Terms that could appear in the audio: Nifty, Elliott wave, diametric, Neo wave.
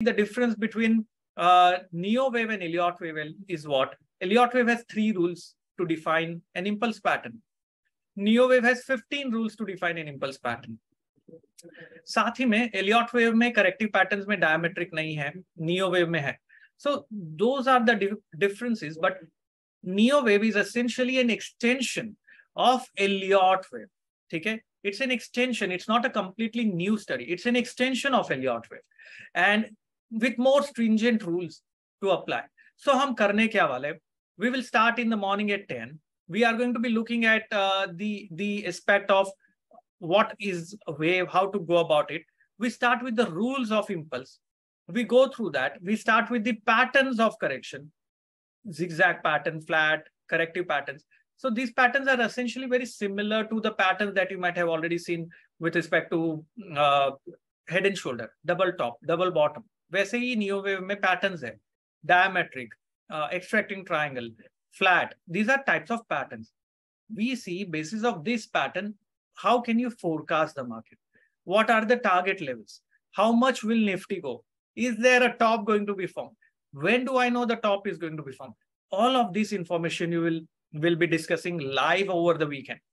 The difference between neo wave and Elliott wave is what? Elliott wave has 3 rules to define an impulse pattern. Neo wave has 15 rules to define an impulse pattern. साथ ही में Elliott wave में corrective patterns में diametric नहीं है, neo wave में है. So those are the differences. But neo wave is essentially an extension of Elliott wave. ठीक है? It's an extension. It's not a completely new study. It's an extension of Elliott wave, and with more stringent rules to apply. So hum karne kya wale? We will start in the morning at 10. We are going to be looking at the aspect of what is a wave, how to go about it. We start with the rules of impulse. We go through that. We start with the patterns of correction, zigzag pattern, flat, corrective patterns. So these patterns are essentially very similar to the patterns that you might have already seen with respect to head and shoulder, double top, double bottom. वैसे ही neo wave में patterns है, diametric, extracting triangle, flat. These are types of patterns. We see basis of this pattern, how can you forecast the market? What are the target levels? How much will Nifty go? Is there a top going to be formed? When do I know the top is going to be formed? All of this information you will be discussing live over the weekend.